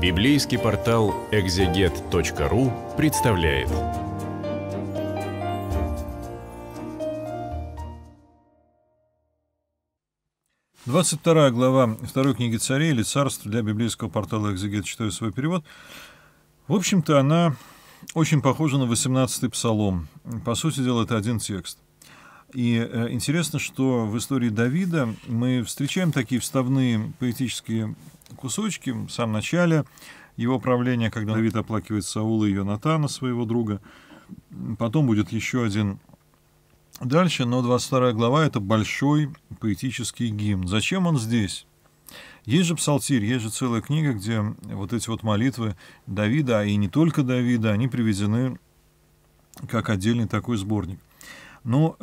Библейский портал экзегет.ру представляет. Двадцать вторая глава второй книги Царей или Царства для библейского портала Экзегет, читаю свой перевод. В общем-то, она очень похожа на 18-й Псалом. По сути дела, это один текст. И интересно, что в истории Давида мы встречаем такие вставные поэтические кусочки в самом начале его правления, когда Давид оплакивает Саула и Ионатана, своего друга. Потом будет еще один дальше, но 22 глава — это большой поэтический гимн. Зачем он здесь? Есть же Псалтирь, есть же целая книга, где вот эти вот молитвы Давида, и не только Давида, они приведены как отдельный такой сборник. Но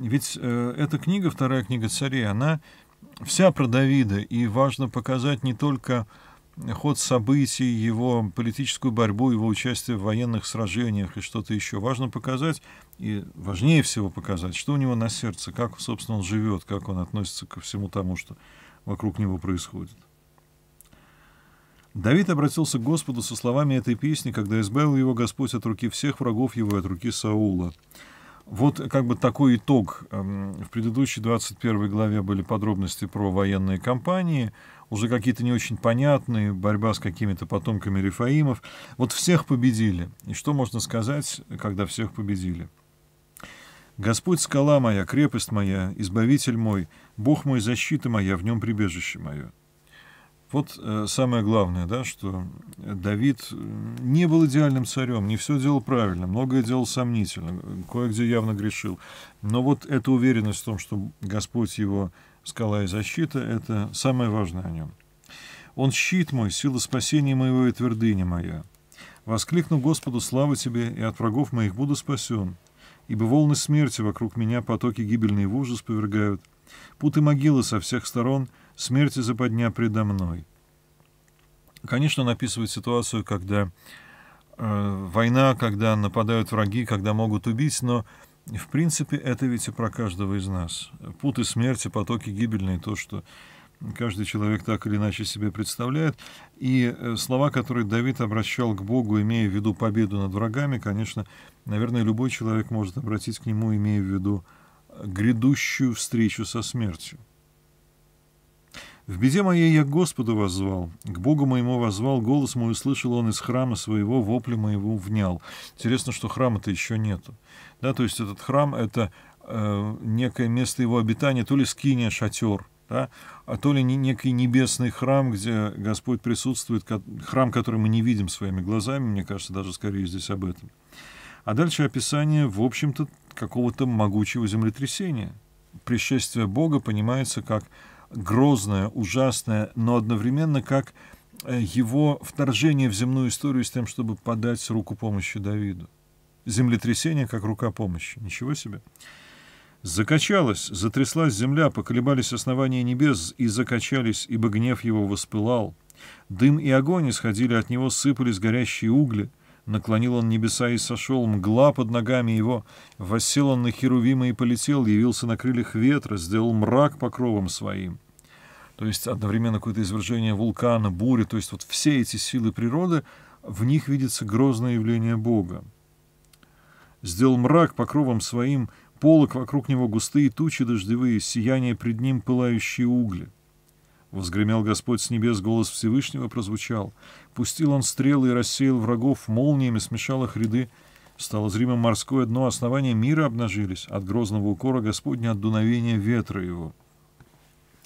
ведь эта книга, вторая книга Царей, она вся про Давида, и важно показать не только ход событий, его политическую борьбу, его участие в военных сражениях и что-то еще. Важно показать, и важнее всего показать, что у него на сердце, как, собственно, он живет, как он относится ко всему тому, что вокруг него происходит. Давид обратился к Господу со словами этой песни, когда избавил его Господь от руки всех врагов его, от руки Саула. Вот как бы такой итог. В предыдущей 21 главе были подробности про военные кампании, уже какие-то не очень понятные, борьба с какими-то потомками Рефаимов. Вот всех победили. И что можно сказать, когда всех победили? «Господь — скала моя, крепость моя, избавитель мой, Бог мой, защита моя, в нем прибежище мое». Вот самое главное, да, что Давид не был идеальным царем, не все делал правильно, многое делал сомнительно, кое-где явно грешил. Но вот эта уверенность в том, что Господь его скала и защита, это самое важное о нем. «Он щит мой, сила спасения моего и твердыня моя. Воскликну Господу: слава тебе, и от врагов моих буду спасен. Ибо волны смерти вокруг меня, потоки гибельные в ужас повергают, путы могилы со всех сторон, смерти западня предо мной». Конечно, он описывает ситуацию, когда война, когда нападают враги, когда могут убить, но, в принципе, это ведь и про каждого из нас. Путы смерти, потоки гибельные, то, что каждый человек так или иначе себе представляет. И слова, которые Давид обращал к Богу, имея в виду победу над врагами, конечно, наверное, любой человек может обратить к нему, имея в виду грядущую встречу со смертью. «В беде моей я к Господу воззвал, к Богу моему воззвал, голос мой услышал он из храма своего, вопли моего внял». Интересно, что храма-то еще нету. Да, то есть этот храм — это некое место его обитания, то ли скиния, шатер, да, а то ли некий небесный храм, где Господь присутствует, храм, который мы не видим своими глазами, мне кажется, даже скорее здесь об этом. А дальше описание, в общем-то, какого-то могучего землетрясения. Пришествие Бога понимается как грозное, ужасное, но одновременно как его вторжение в земную историю с тем, чтобы подать руку помощи Давиду. Землетрясение как рука помощи. Ничего себе! «Закачалась, затряслась земля, поколебались основания небес, и закачались, ибо гнев его воспылал. Дым и огонь исходили от него, сыпались горящие угли. Наклонил он небеса и сошел, мгла под ногами его. Воссел он на Херувима и полетел, явился на крыльях ветра, сделал мрак покровом своим». То есть одновременно какое-то извержение вулкана, буря, то есть вот все эти силы природы, в них видится грозное явление Бога. «Сделал мрак покровом своим, полог вокруг него густые тучи дождевые, сияние пред ним пылающие угли. Возгремел Господь с небес, голос Всевышнего прозвучал. Пустил он стрелы и рассеял врагов, молниями смешал их ряды. Стало зримым морское дно, основания мира обнажились от грозного укора Господня, от дуновения ветра его».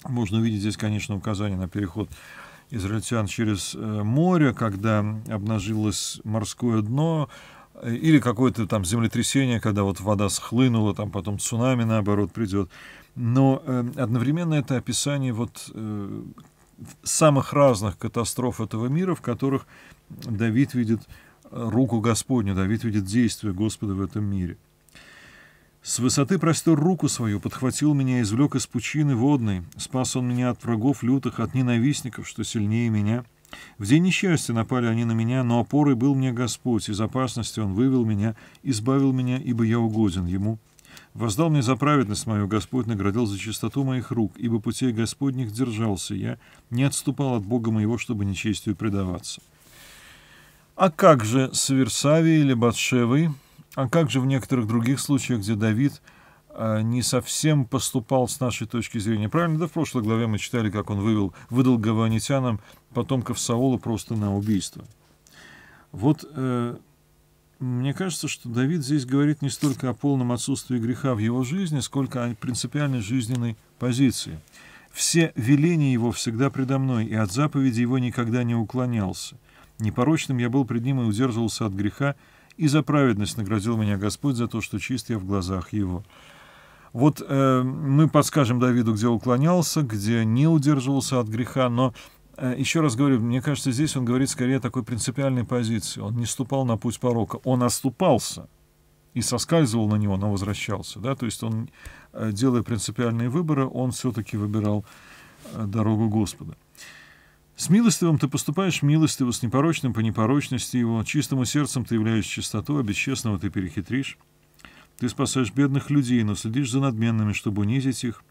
Можно увидеть здесь, конечно, указание на переход израильтян через море, когда обнажилось морское дно, или какое-то там землетрясение, когда вот вода схлынула, там потом цунами, наоборот, придет. Но одновременно это описание вот самых разных катастроф этого мира, в которых Давид видит руку Господню, Давид видит действие Господа в этом мире. «С высоты простер руку свою, подхватил меня, извлек из пучины водной, спас он меня от врагов лютых, от ненавистников, что сильнее меня. В день несчастья напали они на меня, но опорой был мне Господь, из опасности он вывел меня, избавил меня, ибо я угоден ему. Воздал мне за праведность мою Господь, наградил за чистоту моих рук, ибо путей Господних держался я, не отступал от Бога моего, чтобы нечестию предаваться. А как же с Вирсавией или Батшевой, а как же в некоторых других случаях, где Давид не совсем поступал с нашей точки зрения правильно? Да в прошлой главе мы читали, как он выдал гаванитянам потомков Саула просто на убийство. Вот мне кажется, что Давид здесь говорит не столько о полном отсутствии греха в его жизни, сколько о принципиальной жизненной позиции. «Все веления его всегда предо мной, и от заповеди его никогда не уклонялся. Непорочным я был пред ним и удерживался от греха, и за праведность наградил меня Господь за то, что чист я в глазах его». Вот мы подскажем Давиду, где уклонялся, где не удерживался от греха, но... Еще раз говорю, мне кажется, здесь он говорит скорее о такой принципиальной позиции. Он не ступал на путь порока, он оступался и соскальзывал на него, но возвращался. Да? То есть он, делая принципиальные выборы, он все-таки выбирал дорогу Господа. «С милостивым ты поступаешь милостиво, с непорочным по непорочности его, чистому сердцем ты являешь чистоту, а бесчестного ты перехитришь. Ты спасаешь бедных людей, но следишь за надменными, чтобы унизить их.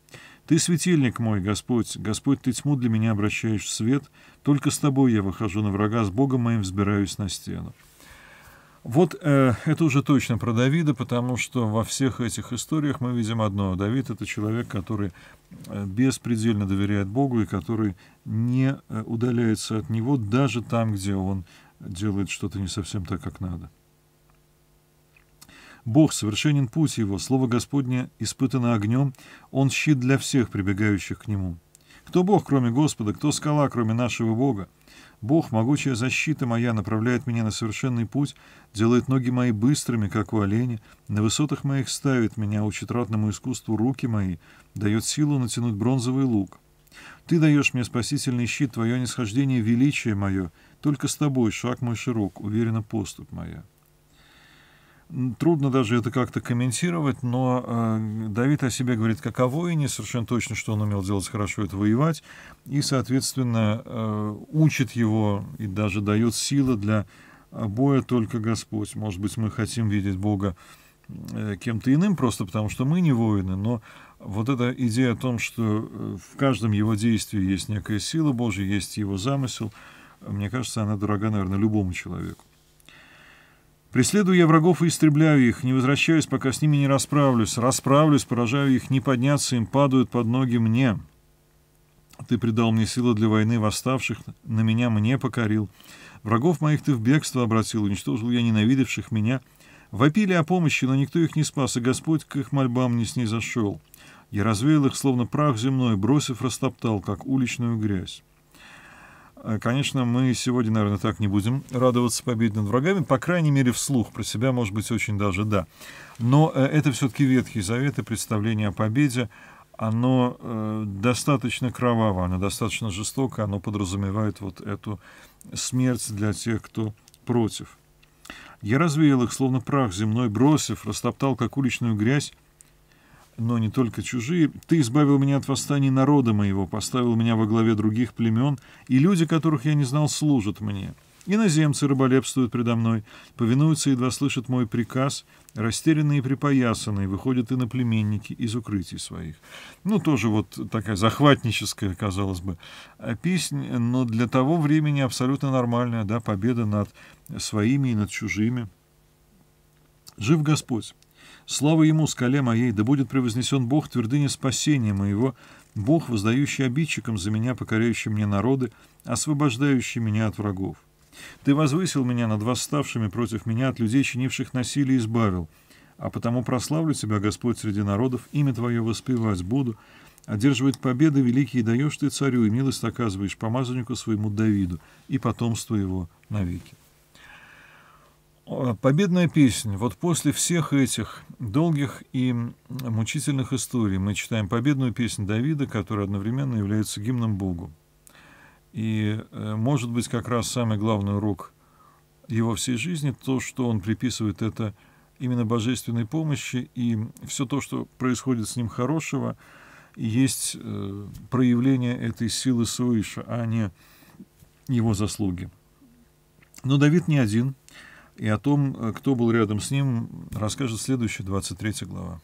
Ты светильник мой, Господь, Господь, ты тьму для меня обращаешь в свет, только с тобой я выхожу на врага, с Богом моим взбираюсь на стену». Вот это уже точно про Давида, потому что во всех этих историях мы видим одно. Давид — это человек, который беспредельно доверяет Богу и который не удаляется от него даже там, где он делает что-то не совсем так, как надо. «Бог совершенен путь его, слово Господне испытано огнем, он щит для всех, прибегающих к нему. Кто Бог, кроме Господа, кто скала, кроме нашего Бога? Бог, могучая защита моя, направляет меня на совершенный путь, делает ноги мои быстрыми, как у оленя, на высотах моих ставит меня, учит ратному искусству руки мои, дает силу натянуть бронзовый лук. Ты даешь мне спасительный щит, твое нисхождение величие мое, только с тобой шаг мой широк, уверена поступь моя». Трудно даже это как-то комментировать, но Давид о себе говорит как о воине, совершенно точно, что он умел делать хорошо, это воевать, и, соответственно, учит его и даже дает силы для боя только Господь. Может быть, мы хотим видеть Бога кем-то иным, просто потому что мы не воины, но вот эта идея о том, что в каждом его действии есть некая сила Божья, есть его замысел, мне кажется, она дорога, наверное, любому человеку. «Преследую я врагов и истребляю их, не возвращаюсь, пока с ними не расправлюсь. Расправлюсь, поражаю их, не подняться им, падают под ноги мне. Ты придал мне силы для войны восставших, на меня мне покорил. Врагов моих ты в бегство обратил, уничтожил я ненавидевших меня. Вопили о помощи, но никто их не спас, и Господь к их мольбам не снизошел. Я развеял их, словно прах земной, бросив, растоптал, как уличную грязь». Конечно, мы сегодня, наверное, так не будем радоваться победе над врагами, по крайней мере, вслух, про себя, может быть, очень даже да. Но это все-таки Ветхий Завет, и представление о победе, оно достаточно кроваво, оно достаточно жестоко, оно подразумевает вот эту смерть для тех, кто против. «Я развеял их, словно прах земной, бросив, растоптал, как уличную грязь, но не только чужие. Ты избавил меня от восстаний народа моего, поставил меня во главе других племен, и люди, которых я не знал, служат мне. Иноземцы раболепствуют предо мной, повинуются, едва слышат мой приказ, растерянные и припоясанные, выходят иноплеменники из укрытий своих». Ну, тоже вот такая захватническая, казалось бы, песнь, но для того времени абсолютно нормальная, да, победа над своими и над чужими. «Жив Господь! Слава ему, скале моей, да будет превознесен Бог, твердыня спасения моего, Бог, воздающий обидчикам за меня, покоряющий мне народы, освобождающий меня от врагов. Ты возвысил меня над восставшими против меня, от людей, чинивших насилие, избавил. А потому прославлю тебя, Господь, среди народов, имя твое воспевать буду. Одерживает победы великие даешь ты царю, и милость оказываешь помазаннику своему Давиду и потомству его навеки». Победная песня. Вот после всех этих долгих и мучительных историй мы читаем победную песнь Давида, которая одновременно является гимном Богу. И, может быть, как раз самый главный урок его всей жизни, то, что он приписывает это именно божественной помощи, и все то, что происходит с ним хорошего, есть проявление этой силы свыше, а не его заслуги. Но Давид не один. И о том, кто был рядом с ним, расскажет следующая 23 глава.